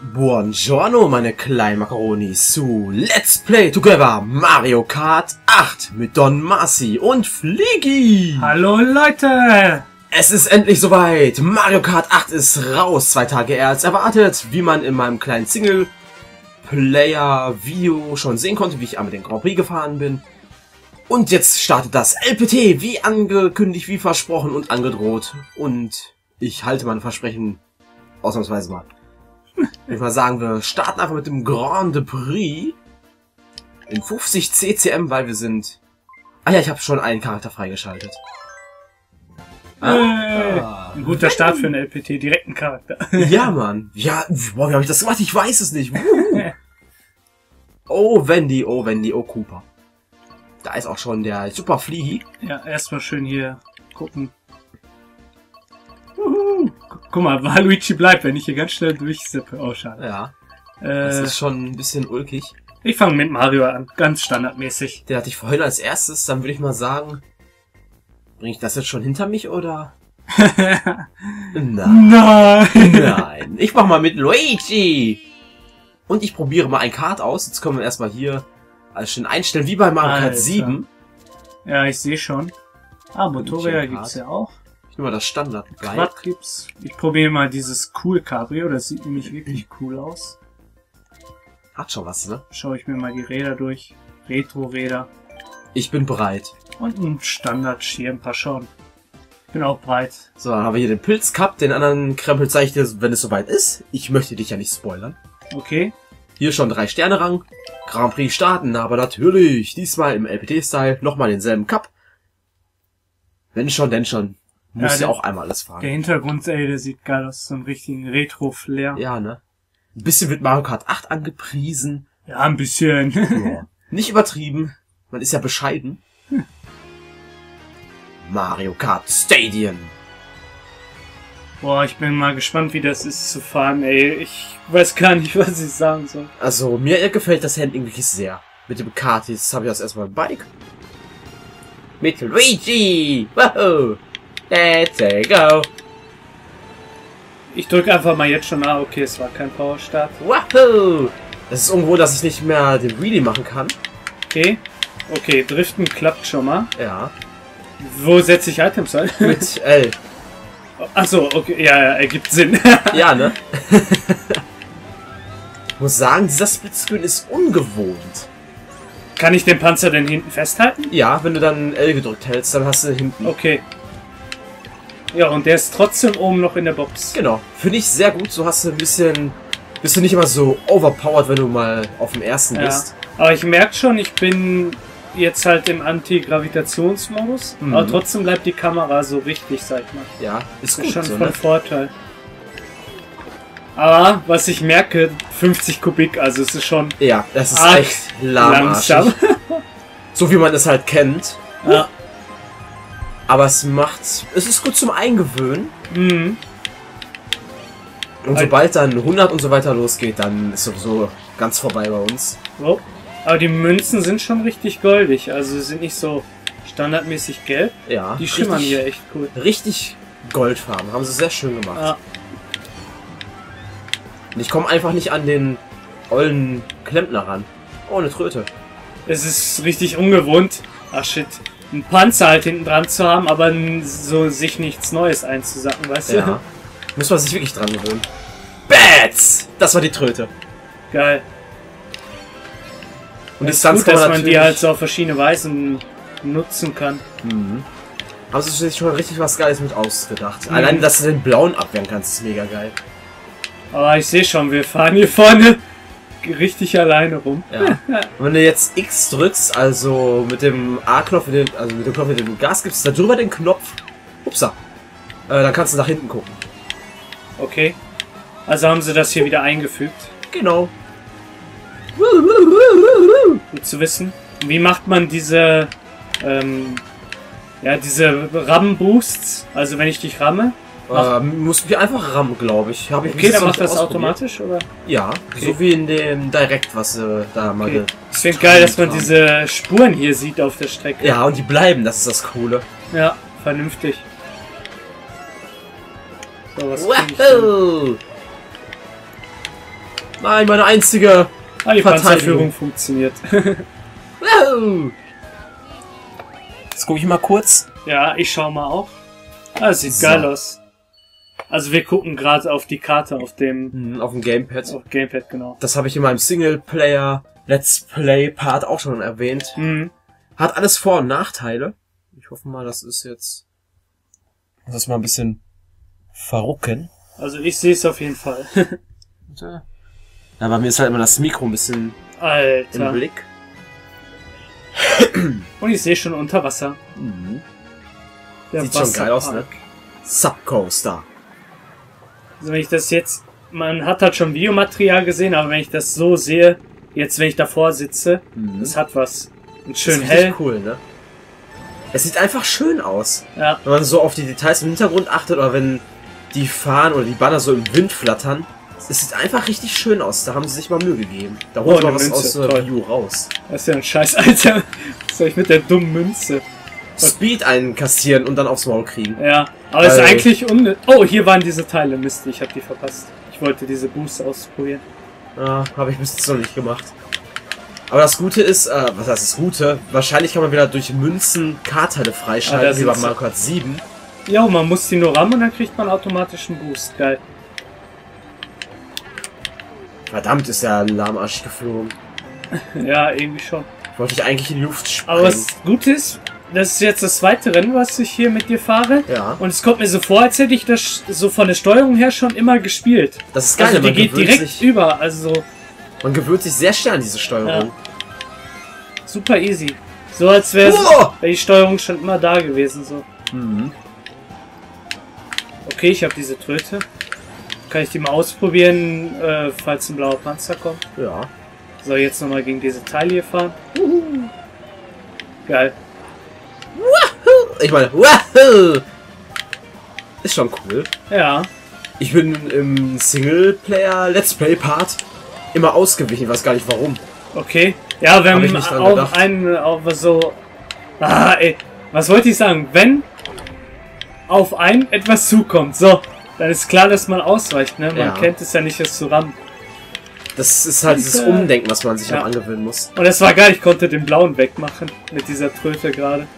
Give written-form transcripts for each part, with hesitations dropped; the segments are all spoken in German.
Buongiorno, meine kleinen Macaronis, zu Let's Play Together Mario Kart 8 mit Don Marci und Flegi. Hallo Leute! Es ist endlich soweit! Mario Kart 8 ist raus, 2 Tage eher als erwartet, wie man in meinem kleinen Single-Player-Video schon sehen konnte, wie ich einmal den Grand Prix gefahren bin. Und jetzt startet das LPT, wie angekündigt, wie versprochen und angedroht. Und ich halte mein Versprechen ausnahmsweise mal. Ich würde sagen, wir starten einfach mit dem Grand Prix in 50 CCM, weil wir sind... Ah ja, ich habe schon einen Charakter freigeschaltet. Ein guter Start für einen LPT, direkten Charakter. Ja, Mann. Ja, boah, wie habe ich das gemacht? Ich weiß es nicht. Oh, Wendy, oh, Wendy, oh, Cooper. Da ist auch schon der Super Flegi. Ja, erstmal schön hier gucken. Guck mal, weil Luigi bleibt, wenn ich hier ganz schnell durchsippe. Oh, schade. Ja. Das ist schon ein bisschen ulkig. Ich fange mit Mario an, ganz standardmäßig. Den hatte ich vorhin als erstes, dann würde ich mal sagen, bringe ich das jetzt schon hinter mich, oder? Nein. Nein. Nein. Ich mach mal mit Luigi. Und ich probiere mal ein Kart aus. Jetzt können wir erstmal hier alles schön einstellen, wie bei Mario Kart 7. Ja, ich sehe schon. Ah, Motorräder gibt's ja auch. Immer das Standard-Bike. Ich probiere mal dieses cool Cabrio, das sieht nämlich wirklich cool aus. Hat schon was, ne? Schaue ich mir mal die Räder durch. Retro-Räder. Ich bin breit. Und ein Standard-Schirm, paar schon. Ich bin auch breit. So, dann haben wir hier den Pilz Cup, den anderen Krempel zeige ich dir, wenn es soweit ist. Ich möchte dich ja nicht spoilern. Okay. Hier schon 3-Sterne-Rang. Grand Prix starten, aber natürlich diesmal im LPT-Style nochmal denselben Cup. Wenn schon, denn schon. Muss ja auch einmal alles fahren. Der Hintergrund, ey, der sieht geil aus, so einen richtigen Retro-Flair. Ja, ne? Ein bisschen wird Mario Kart 8 angepriesen. Ja, ein bisschen. Ja. Nicht übertrieben, man ist ja bescheiden. Hm. Mario Kart Stadium. Boah, ich bin mal gespannt, wie das ist zu fahren, ey. Ich weiß gar nicht, was ich sagen soll. Also, mir gefällt das Handling wirklich sehr. Mit dem Kart, jetzt habe ich das erstmal ein Bike. Mit Luigi! Wow! Let's go! Ich drücke einfach mal jetzt schon mal. Okay, es war kein Powerstart. Wahoo! Das ist irgendwo, dass ich nicht mehr den Wheelie machen kann. Okay. Okay, driften klappt schon mal. Ja. Wo setze ich Items ein? Mit L. Achso, okay. Ja, ergibt Sinn. Ja, ne? Ich muss sagen, dieser Splitscreen ist ungewohnt. Kann ich den Panzer denn hinten festhalten? Ja, wenn du dann L gedrückt hältst, dann hast du hinten. Okay. Ja, und der ist trotzdem oben noch in der Box. Genau. Finde ich sehr gut. So hast du ein bisschen... Bist du nicht immer so overpowered, wenn du mal auf dem ersten bist. Aber ich merke schon, ich bin jetzt halt im Anti-Gravitationsmodus. Mhm. Aber trotzdem bleibt die Kamera so richtig, sag ich mal. Ja, ist gut, schon so, von Vorteil. Aber, was ich merke, 50 Kubik, also es ist schon... Ja, das ist echt langsam. So wie man es halt kennt. Ja. Aber es macht... Es ist gut zum Eingewöhnen. Mhm. Und sobald dann 100 und so weiter losgeht, dann ist sowieso ganz vorbei bei uns. Oh. Aber die Münzen sind schon richtig goldig. Also sind nicht so standardmäßig gelb. Ja. Die schimmern hier echt cool. Richtig Goldfarben. Haben sie sehr schön gemacht. Ja. Und ich komme einfach nicht an den ollen Klempner ran. Oh, eine Tröte. Es ist richtig ungewohnt. Ach, shit. Ein Panzer halt hinten dran zu haben, aber so sich nichts Neues einzusacken, weißt du? Ja. Muss man sich wirklich dran gewöhnen. Bats! Das war die Tröte. Geil. Und die Distanz kann man natürlich... dass man die halt so auf verschiedene Weisen nutzen kann. Mhm. Haben sie schon richtig was Geiles mit ausgedacht. Mhm. Allein, dass du den blauen abwehren kannst, ist mega geil. Aber ich sehe schon, wir fahren hier vorne richtig alleine rum. Ja. Wenn du jetzt X drückst, also mit dem A-Knopf, also mit dem Knopf, mit dem Gas gibst, da drüber den Knopf, upsa, dann kannst du nach hinten gucken. Okay. Also haben sie das hier wieder eingefügt. Genau. Gut zu wissen. Wie macht man diese, ja, diese Rammen-Boosts? Also wenn ich dich ramme? Musst du einfach rammen, glaube ich. Okay, dann macht das automatisch, oder? Ja, okay. So wie in dem Direct, was da mal... Okay. Ich finde geil, dass man diese Spuren hier sieht auf der Strecke. Ja, und die bleiben, das ist das Coole. Ja, vernünftig. So, was krieg ich denn? Nein, meine einzige Parteiführung funktioniert. Jetzt gucke ich mal kurz. Ja, ich schau mal auch. Ah, sieht so geil aus. Also wir gucken gerade auf die Karte auf dem... auf dem Gamepad. Auf Gamepad, genau. Das habe ich in meinem Singleplayer Let's Play Part auch schon erwähnt. Mhm. Hat alles Vor- und Nachteile. Ich hoffe mal, das ist jetzt... das mal ein bisschen verrucken. Also ich sehe es auf jeden Fall. Ja, bei mir ist halt immer das Mikro ein bisschen im Blick. Und ich sehe schon unter Wasser. Mhm. Sieht Wasser schon geil aus, ne? Subcoaster. Also wenn ich das jetzt... man hat halt schon Videomaterial gesehen, aber wenn ich das so sehe, jetzt wenn ich davor sitze, das hat was. Und schön hell. Richtig cool, ne? Es sieht einfach schön aus. Ja. Wenn man so auf die Details im Hintergrund achtet oder wenn die Fahnen oder die Banner so im Wind flattern. Es sieht einfach richtig schön aus. Da haben sie sich mal Mühe gegeben. Da holt man was aus der View raus. Das ist ja ein Scheiß, Alter. Was soll ich mit der dummen Münze? Speed einkassieren und dann aufs Maul kriegen. Ja, aber es ist eigentlich unnötig. Oh, hier waren diese Teile. Mist, ich habe die verpasst. Ich wollte diese Boost ausprobieren. Ja, habe ich bis jetzt noch nicht gemacht. Aber das Gute ist, was heißt das Gute? Wahrscheinlich kann man wieder durch Münzen Kartteile freischalten, wie bei Mario Kart 7. Ja, man muss die nur rammen und dann kriegt man automatisch einen Boost. Geil. Verdammt, ist der lahmarschig geflogen. Ja, irgendwie schon. Wollte ich eigentlich in die Luft springen. Aber was gut ist, das ist jetzt das zweite Rennen, was ich hier mit dir fahre. Ja. Und es kommt mir so vor, als hätte ich das so von der Steuerung her schon immer gespielt. Das ist geil, also die geht direkt über, also... man gewöhnt sich sehr schnell an diese Steuerung. Ja. Super easy. So als wäre die Steuerung schon immer da gewesen. So. Mhm. Okay, ich habe diese Tröte. Kann ich die mal ausprobieren, falls ein blauer Panzer kommt? Ja. So, jetzt nochmal gegen diese Teile hier fahren. Geil. Wahoo. Ich meine, wahoo. Ist schon cool. Ja. Ich bin im Singleplayer-Let's-Play-Part immer ausgewichen. Ich weiß gar nicht warum. Okay. Ja, wenn man auf einen, auf so... ah, ey. Was wollte ich sagen? Wenn auf einen etwas zukommt, so... dann ist klar, dass man ausweicht, ne? Man kennt es ja nicht, das zu rammen. Das ist halt dieses Umdenken, was man sich noch angewöhnen muss. Und das war geil, ich konnte den blauen wegmachen mit dieser Tröte gerade.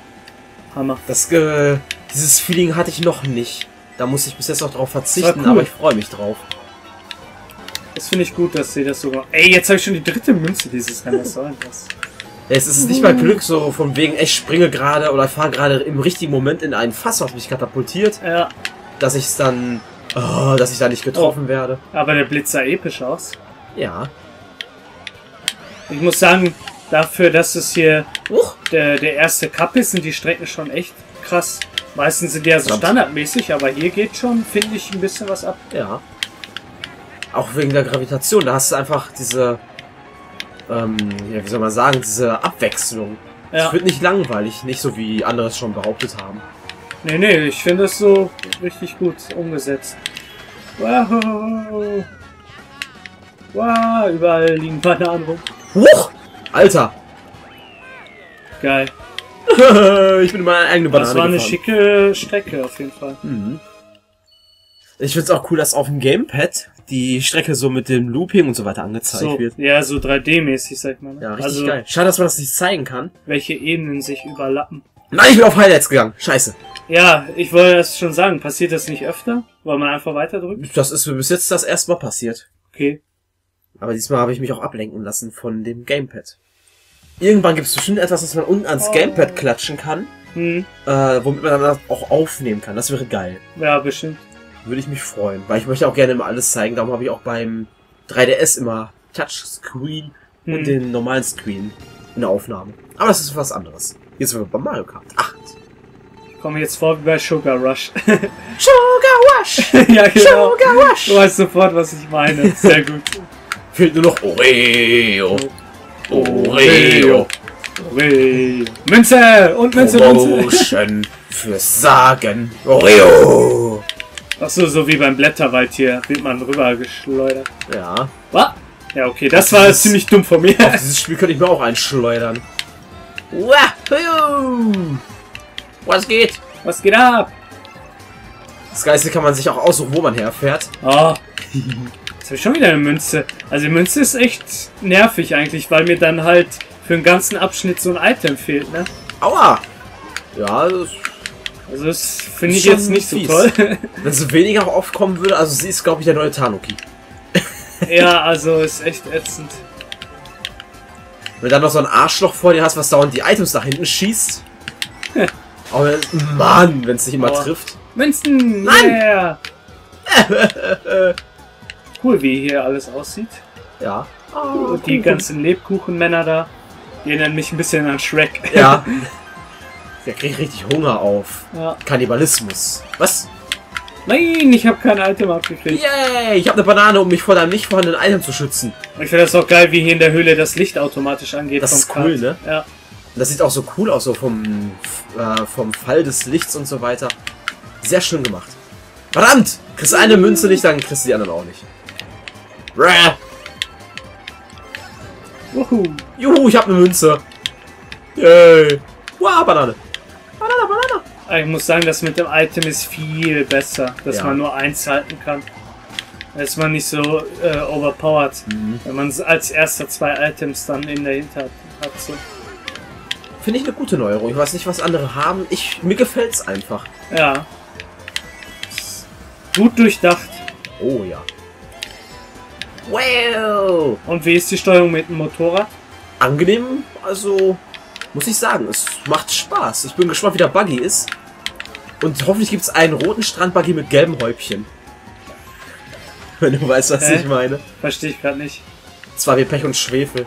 Hammer. Das, dieses Feeling hatte ich noch nicht. Da muss ich bis jetzt noch drauf verzichten, cool, aber ich freue mich drauf. Das finde ich gut, dass sie das so machen. Ey, jetzt habe ich schon die dritte Münze dieses Rennen, was soll denn das? Ja, es ist nicht mal Glück, so von wegen, ich springe gerade oder fahre gerade im richtigen Moment in ein Fass, was mich katapultiert. Ja. Dass ich es dann... oh, dass ich da nicht getroffen werde. Aber der Blitz sah episch aus. Ja. Ich muss sagen, dafür, dass es hier der erste Cup ist, sind die Strecken schon echt krass. Meistens sind die ja so standardmäßig, aber hier geht schon, finde ich, ein bisschen was ab. Ja. Auch wegen der Gravitation. Da hast du einfach diese... ja, wie soll man sagen? Diese Abwechslung. Es wird nicht langweilig. Nicht so, wie andere es schon behauptet haben. Nee, nee, ich finde das so richtig gut umgesetzt. Wow! Wow, überall liegen Bananen rum. Huch! Alter! Geil. Ich bin in meine eigene Banane gefahren. Das war eine schicke Strecke auf jeden Fall. Mhm. Ich finde es auch cool, dass auf dem Gamepad die Strecke so mit dem Looping und so weiter angezeigt wird. Ja, so 3D-mäßig, sag ich mal. Ja, richtig geil. Schade, dass man das nicht zeigen kann. Welche Ebenen sich überlappen. Nein, ich bin auf Highlights gegangen. Scheiße. Ja, ich wollte das schon sagen. Passiert das nicht öfter? Weil man einfach weiter drückt? Das ist bis jetzt das erste Mal passiert. Okay. Aber diesmal habe ich mich auch ablenken lassen von dem Gamepad. Irgendwann gibt es bestimmt etwas, das man unten ans Gamepad klatschen kann. Hm. Womit man dann auch aufnehmen kann. Das wäre geil. Ja, bestimmt. Würde ich mich freuen. Weil ich möchte auch gerne immer alles zeigen. Darum habe ich auch beim 3DS immer Touchscreen und den normalen Screen in der Aufnahme. Aber das ist was anderes. Jetzt sind wir bei Mario Kart 8. Ich komme jetzt vor wie bei Sugar Rush. Sugar Rush! Ja, genau. Sugar Rush! Du weißt sofort, was ich meine. Sehr gut. Fehlt nur noch Oreo. Oreo. Oreo. Münze! Und Münze, Münze! Fürs Sagen. Oreo! Achso, so wie beim Blätterwald hier. Wird man rübergeschleudert. Ja. Was? Ja, okay, das war ziemlich dumm von mir. Auf dieses Spiel könnte ich mir auch einschleudern. Wahoo! Was geht? Was geht ab? Das Geiste kann man sich auch aussuchen, wo man herfährt. Oh. Jetzt habe ich schon wieder eine Münze. Also die Münze ist echt nervig eigentlich, weil mir dann halt für den ganzen Abschnitt so ein Item fehlt, ne? Aua! Ja, also das finde ich jetzt nicht fies. So toll. Wenn es weniger oft kommen würde, also sie ist, glaube ich, der neue Tanuki. Ja, also ist echt ätzend. Wenn du dann noch so ein Arschloch vor dir hast, was dauernd die Items nach hinten schießt. Aber Mann, wenn es nicht immer trifft. Münzen! Mann! Yeah. Cool, wie hier alles aussieht. Ja. Oh, die ganzen Lebkuchenmänner da, die erinnern mich ein bisschen an Shrek. Ja. Der kriegt richtig Hunger auf. Ja. Kannibalismus. Was? Nein, ich habe kein Item abgekriegt. Yay, ich habe eine Banane, um mich vor einem nicht vorhandenen Item zu schützen. Ich finde das auch geil, wie hier in der Höhle das Licht automatisch angeht. Das ist cool, ne? Ja. Das sieht auch so cool aus, so vom Fall des Lichts und so weiter. Sehr schön gemacht. Verdammt! Kriegst eine Münze nicht, dann kriegst du die anderen auch nicht. Bräh. Wuhu. Juhu, ich hab eine Münze. Yay. Wow, Banane. Banane, Banane. Ich muss sagen, das mit dem Item ist viel besser, dass man nur eins halten kann. Dass man nicht so overpowered. Mhm. Wenn man als erster zwei Items dann in der Hinterhand hat. So. Finde ich eine gute Neuerung. Ich weiß nicht, was andere haben. Mir gefällt's einfach. Ja. Gut durchdacht. Oh ja. Wow! Und wie ist die Steuerung mit dem Motorrad? Angenehm, also muss ich sagen, es macht Spaß. Ich bin gespannt, wie der Buggy ist. Und hoffentlich gibt es einen roten Strandbuggy mit gelben Häubchen. Wenn du weißt, was ich meine. Verstehe ich gerade nicht. Zwar wie Pech und Schwefel.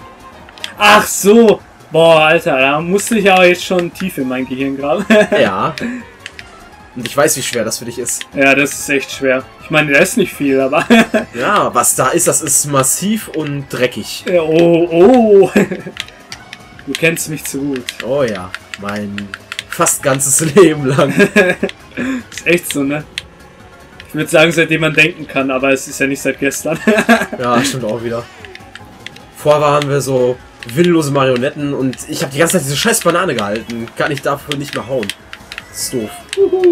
Ach so! Boah, Alter, da musste ich aber jetzt schon tief in mein Gehirn graben. Ja. Und ich weiß, wie schwer das für dich ist. Ja, das ist echt schwer. Ich meine, da ist nicht viel, aber... ja, was da ist, das ist massiv und dreckig. Ja, oh, oh. Du kennst mich zu gut. Oh ja, mein fast ganzes Leben lang. Ist echt so, ne? Ich würde sagen, seitdem man denken kann, aber es ist ja nicht seit gestern. Ja, stimmt auch wieder. Vorher waren wir so willenlose Marionetten und ich habe die ganze Zeit diese scheiß Banane gehalten. Kann ich dafür nicht mehr hauen. Das ist doof. Juhu.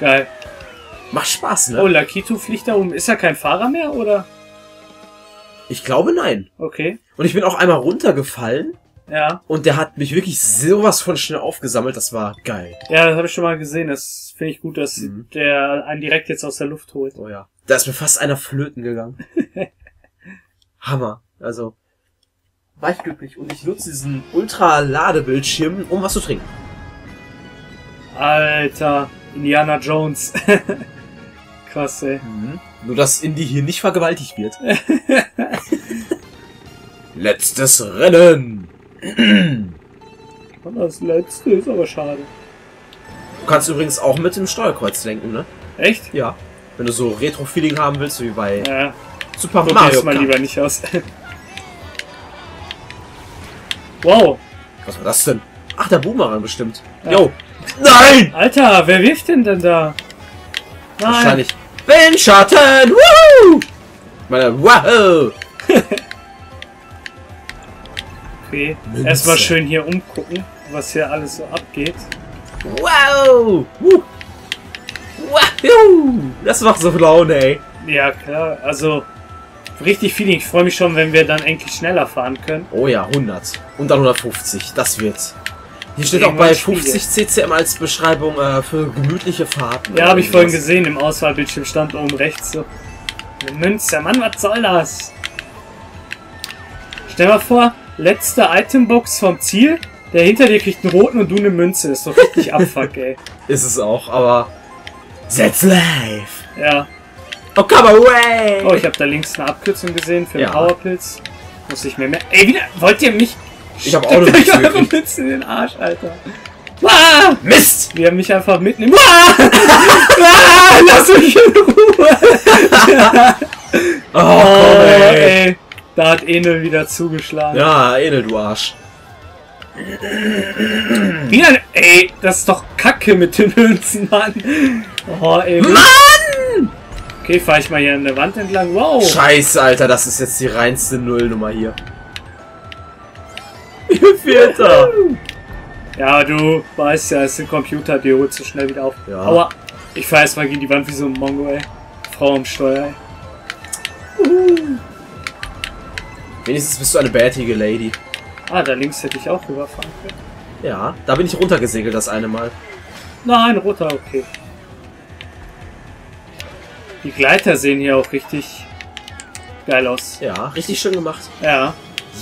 Geil. Macht Spaß, ne? Oh, Lakitu fliegt da oben. Ist ja kein Fahrer mehr, oder? Ich glaube, nein. Okay. Und ich bin auch einmal runtergefallen. Ja. Und der hat mich wirklich sowas von schnell aufgesammelt. Das war geil. Ja, das habe ich schon mal gesehen. Das finde ich gut, dass der einen direkt jetzt aus der Luft holt. Oh ja. Da ist mir fast einer flöten gegangen. Hammer. Also... war ich glücklich und ich nutze diesen Ultra-Ladebildschirm, um was zu trinken. Alter, Indiana Jones. Krass, ey. Mhm. Nur, dass Indy hier nicht vergewaltigt wird. Letztes Rennen! Das letzte ist aber schade. Du kannst übrigens auch mit dem Steuerkreuz lenken, ne? Echt? Ja. Wenn du so Retro-Feeling haben willst, wie bei Super Mario Kart. Mal lieber nicht aus. Wow. Was war das denn? Ach, der Boomerang bestimmt. Jo. Nein! Alter, wer wirft denn da? Nein. Wahrscheinlich. Windschatten! Woohoo! Meine, wow! Okay. Erstmal schön hier umgucken, was hier alles so abgeht. Wow! Wow! Das macht so Laune, ey. Ja, klar. Also... richtig Feeling. Ich freue mich schon, wenn wir dann endlich schneller fahren können. Oh ja, 100. Und dann 150. Das wird's. Hier steht auch bei 50 CCM als Beschreibung für gemütliche Fahrten. Ja, habe ich vorhin gesehen. Im Auswahlbildschirm stand oben rechts so. Münze, Mann, was soll das? Stell mal vor, letzte Itembox vom Ziel. Der hinter dir kriegt einen roten und du eine Münze. Ist doch richtig Abfuck, ey. Ist es auch, aber... that's life. Ja. Oh, come away! Oh, ich habe da links eine Abkürzung gesehen für den Powerpilz. Muss ich mir mehr... Ey, wieder... wollt ihr mich... ich habe auch noch nicht wirklich. Münze in den Arsch, Alter. Ah! Mist! Wir haben mich einfach mitnehmen... Ah! Ah! Lass mich in Ruhe! Oh, komm, ey. Da hat Enel wieder zugeschlagen. Ja, Enel, du Arsch. Wieder... ey, das ist doch Kacke mit den Münzen, Mann. Oh, ey. Mann! Okay, fahre ich mal hier an der Wand entlang. Wow! Scheiße, Alter, das ist jetzt die reinste Nullnummer hier. Vierter! Ja, du weißt ja, es ist ein Computer, die holt so schnell wieder auf. Ja. Aua! Ich fahre erstmal gegen die Wand wie so ein Mongo, ey. Frau am Steuer, ey. Wenigstens bist du eine bärtige Lady. Ah, da links hätte ich auch rüberfahren können. Ja, da bin ich runtergesegelt das eine Mal. Nein, runter, okay. Die Gleiter sehen hier auch richtig geil aus. Ja, richtig schön gemacht. Ja.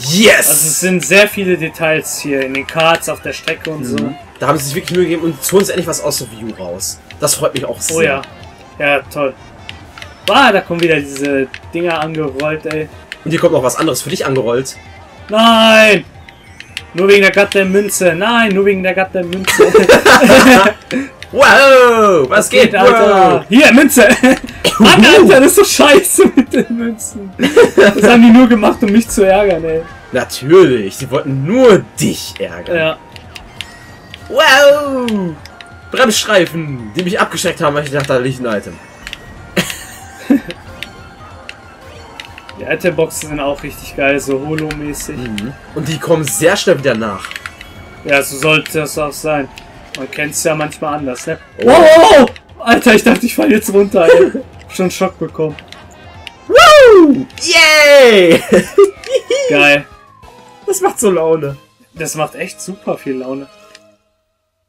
Yes! Also es sind sehr viele Details hier in den Karts, auf der Strecke und so. Da haben sie sich wirklich Mühe gegeben und zu uns endlich was aus der View raus. Das freut mich auch sehr. Oh ja. Ja, toll. Ah, da kommen wieder diese Dinger angerollt, ey. Und hier kommt noch was anderes für dich angerollt. Nein! Nur wegen der Gatt der Münze. Nein, nur wegen der Gatt der Münze. Wow! Was geht, Alter? Hier, Münze! Mann, Alter, das ist so scheiße mit den Münzen. Das haben die nur gemacht, um mich zu ärgern, ey. Natürlich, sie wollten nur dich ärgern. Ja. Wow! Bremsstreifen, die mich abgeschreckt haben, weil ich dachte, da liegt ein Item. Die Itemboxen sind auch richtig geil, so holo-mäßig. Und die kommen sehr schnell wieder nach. Ja, so sollte das auch sein. Man kennt es ja manchmal anders, ne? Oh. Wow! Alter, ich dachte, ich falle jetzt runter, ey. Schon Schock bekommen. Woo! Yay! Geil. Das macht so Laune. Das macht echt super viel Laune.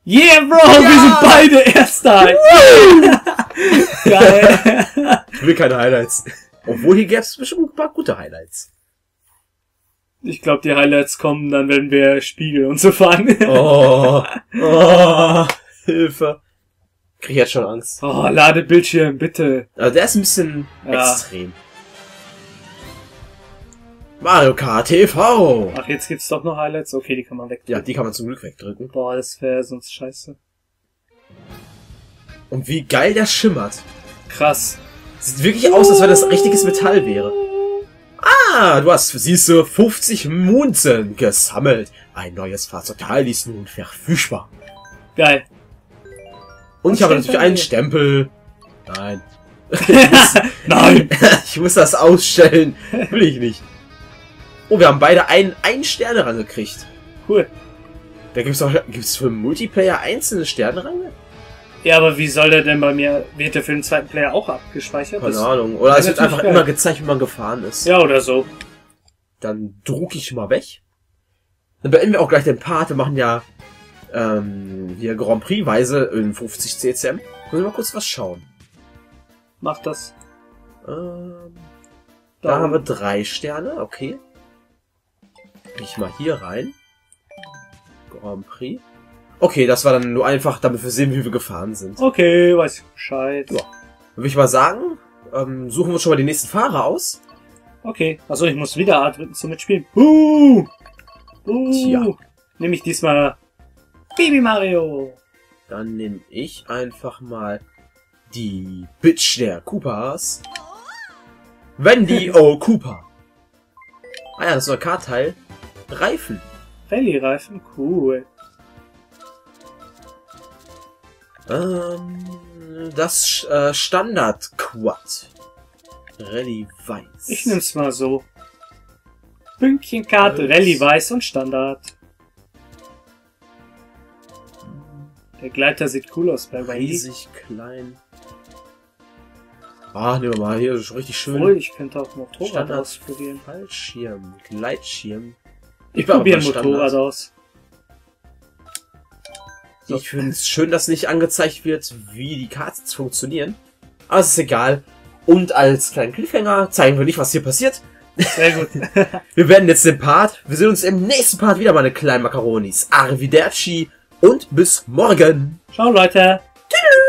Yeah, Bro! Ja. Wir sind beide Erster! Geil. Ich will keine Highlights. Obwohl, hier gäbe es bestimmt ein paar gute Highlights. Ich glaube, die Highlights kommen dann, wenn wir Spiegel und so fahren. Oh, oh, Hilfe. Krieg ich jetzt schon Angst. Oh, Ladebildschirm, bitte. Also der ist ein bisschen extrem. Mario Kart TV. Ach, jetzt gibt's doch noch Highlights? Okay, die kann man wegdrücken. Ja, die kann man zum Glück wegdrücken. Boah, das wäre sonst scheiße. Und wie geil der schimmert. Krass. Sieht wirklich aus, als wenn das richtiges Metall wäre. Ah, du hast, siehst du, 50 Münzen gesammelt. Ein neues Fahrzeugteil ist nun verfügbar. Geil. Und ich habe natürlich einen Stempel. Nein. Nein. Ich muss das ausstellen. Will ich nicht. Oh, wir haben beide einen Sterne rangekriegt. Cool. Da gibt es auch, gibt's für Multiplayer einzelne Sternenrange? Ja, aber wie soll der denn bei mir... Wird der für den zweiten Player auch abgespeichert? Keine Ahnung. Oder es wird einfach immer gezeigt, wie man gefahren ist. Ja, oder so. Dann drucke ich mal weg. Dann beenden wir auch gleich den Part. Wir machen ja hier Grand Prix-weise in 50 CCM. Können wir mal kurz was schauen? Mach das. Da haben wir 3 Sterne. Okay. Ich mal hier rein. Grand Prix. Okay, das war dann nur einfach, damit wir sehen, wie wir gefahren sind. Okay, weiß ich Bescheid. Ja. Würde ich mal sagen, suchen wir uns schon mal die nächsten Fahrer aus. Okay, also ich muss wieder A drücken zum Mitspielen. Tja. Nehme ich diesmal Baby Mario. Dann nehme ich einfach mal die Bitch der Koopas. Wendy, oh Cooper. Ah ja, das war Kartteil. Reifen. Rallye-Reifen, cool. Das Standard-Quad. Rallye-Weiß. Ich nehm's mal so. Pünktchenkarte, Rallye-Weiß und Standard. Der Gleiter sieht cool aus bei Wendy. Riesig klein. Ah, nehmen wir mal hier, das ist richtig schön. Obwohl, ich könnte auch Motorrad Standard ausprobieren. Fallschirm, Gleitschirm. Ich probiere Motorrad aus. So. Ich finde es schön, dass nicht angezeigt wird, wie die Karts funktionieren. Aber es ist egal. Und als kleinen Cliffhanger zeigen wir nicht, was hier passiert. Sehr gut. Wir werden jetzt den Part. Wir sehen uns im nächsten Part wieder, meine kleinen Makaronis. Arrivederci und bis morgen. Ciao, Leute. Tschüss.